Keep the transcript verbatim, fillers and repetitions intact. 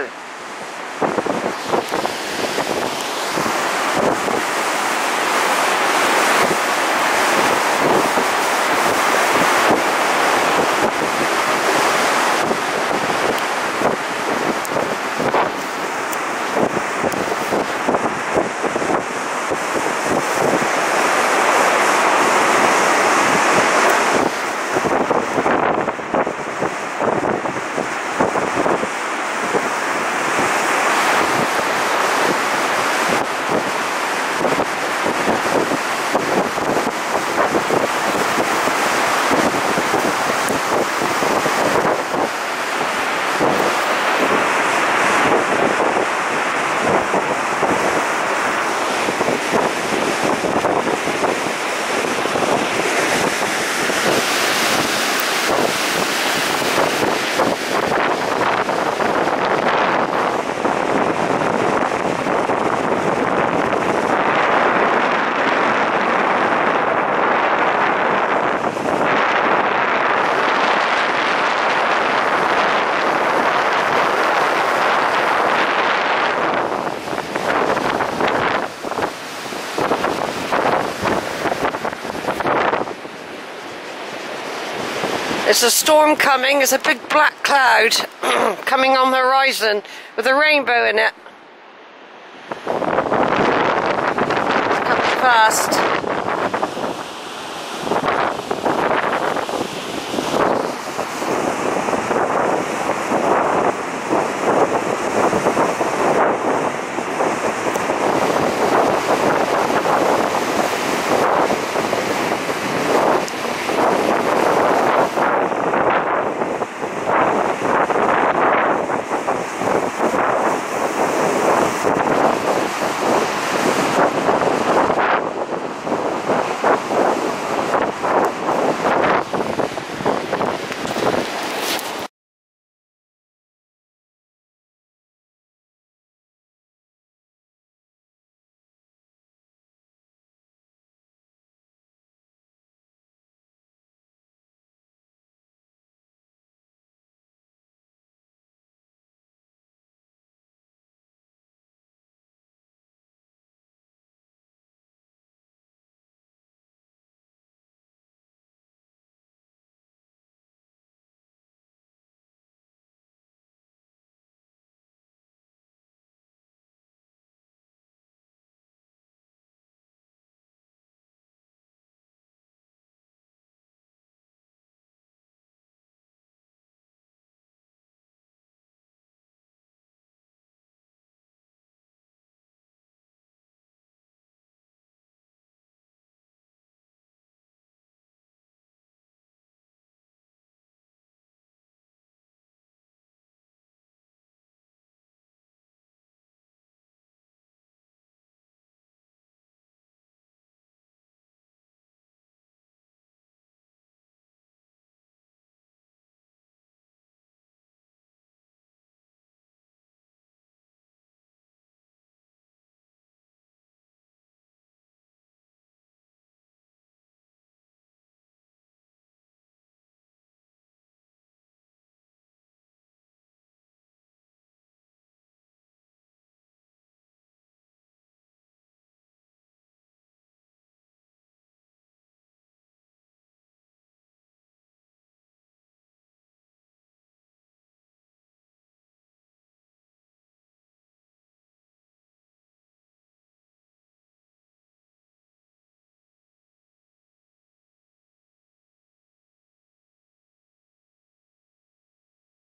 go. There's a storm coming, there's a big black cloud coming on the horizon with a rainbow in it. It's coming fast.